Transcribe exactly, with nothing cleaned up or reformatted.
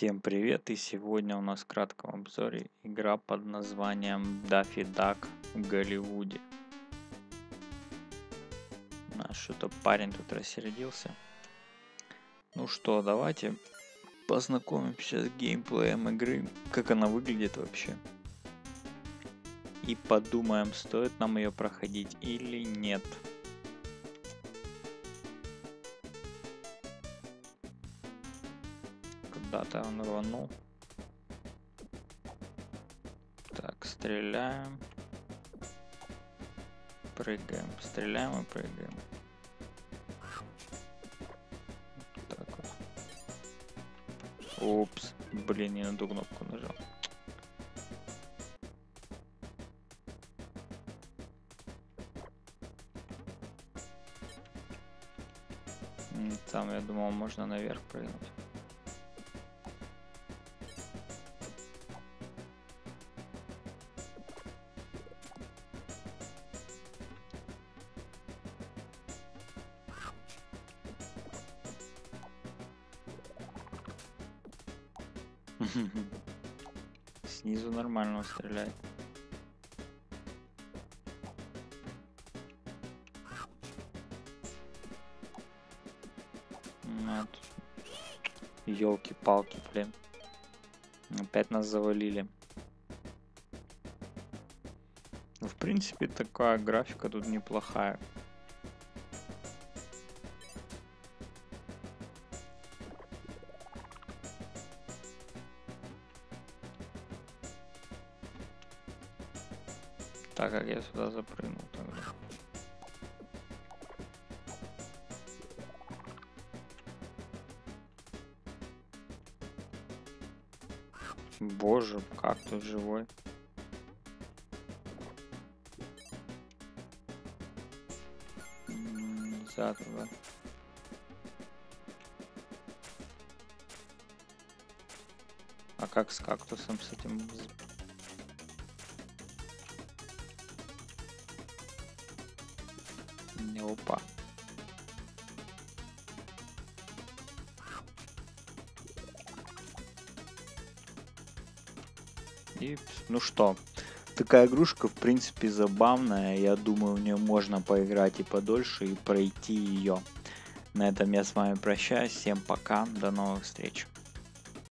Всем привет, и сегодня у нас в кратком обзоре игра под названием Daffy Duck в Голливуде. А что-то парень тут рассердился. Ну что, давайте познакомимся с геймплеем игры, как она выглядит вообще. И подумаем, стоит нам ее проходить или нет. Куда-то он рванул. Так, стреляем. Прыгаем, стреляем и прыгаем. Так вот. Упс, блин, не на ту кнопку нажал. Там, я думал, можно наверх прыгнуть. Снизу нормально стреляет. Ёлки-палки, блин. Опять нас завалили. Ну, в принципе, такая графика тут неплохая. Так, как я сюда запрыгнул тогда. Боже, как тут живой. Нельзя туда. А как с кактусом, с этим... Опа. И, ну что, такая игрушка, в принципе, забавная. Я думаю, в нее можно поиграть и подольше, и пройти ее. На этом я с вами прощаюсь. Всем пока, до новых встреч.